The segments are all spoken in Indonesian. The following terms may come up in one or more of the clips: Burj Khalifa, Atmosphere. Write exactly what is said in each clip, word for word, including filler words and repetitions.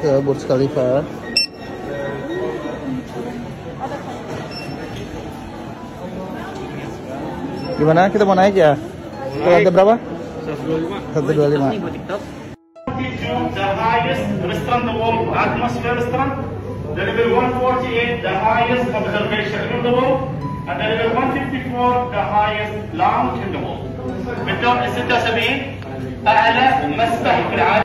ke Burj Khalifa. Gimana? Kita mau naik ya? Ke lantai berapa? seratus dua puluh lima. The highest restaurant in the world, Atmosphere restaurant. The level one forty-eight, the highest observation in the world. And the level one fifty-four, the highest lounge in the world. بالدور ستة وسبعين أعلى مسبح في العالم.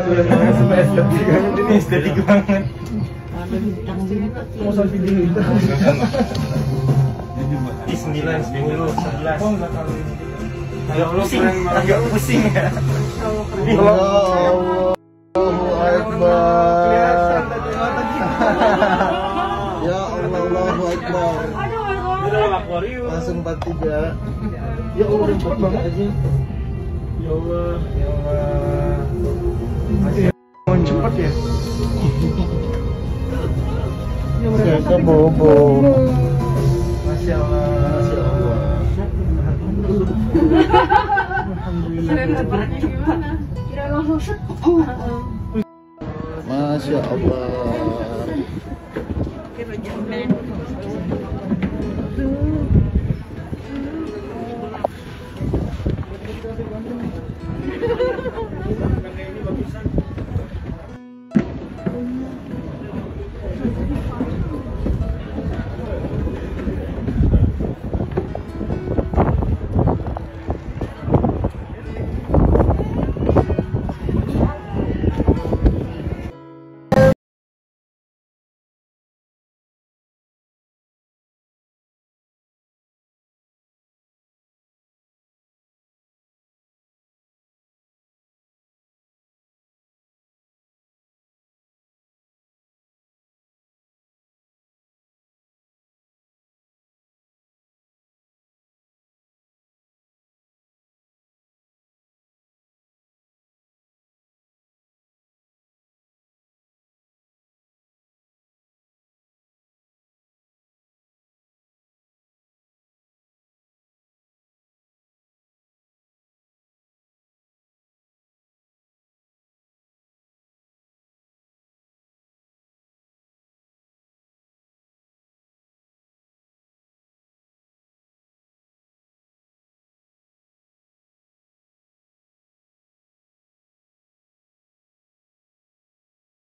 Sudah estetik banget ini, estetik banget. Mau selfie dulu. sembilan, sembilan, sembilan. Agak pusing ya. Allahu Akbar. Ya Allah, Allahu Akbar. Langsung empat tiga. Ya Allah, repot banget aja. Ya Allah, ya Allah. Mohon cepat ya. Jaga bobo. Masya Allah. Masya Allah. Masya Allah. Masya Allah.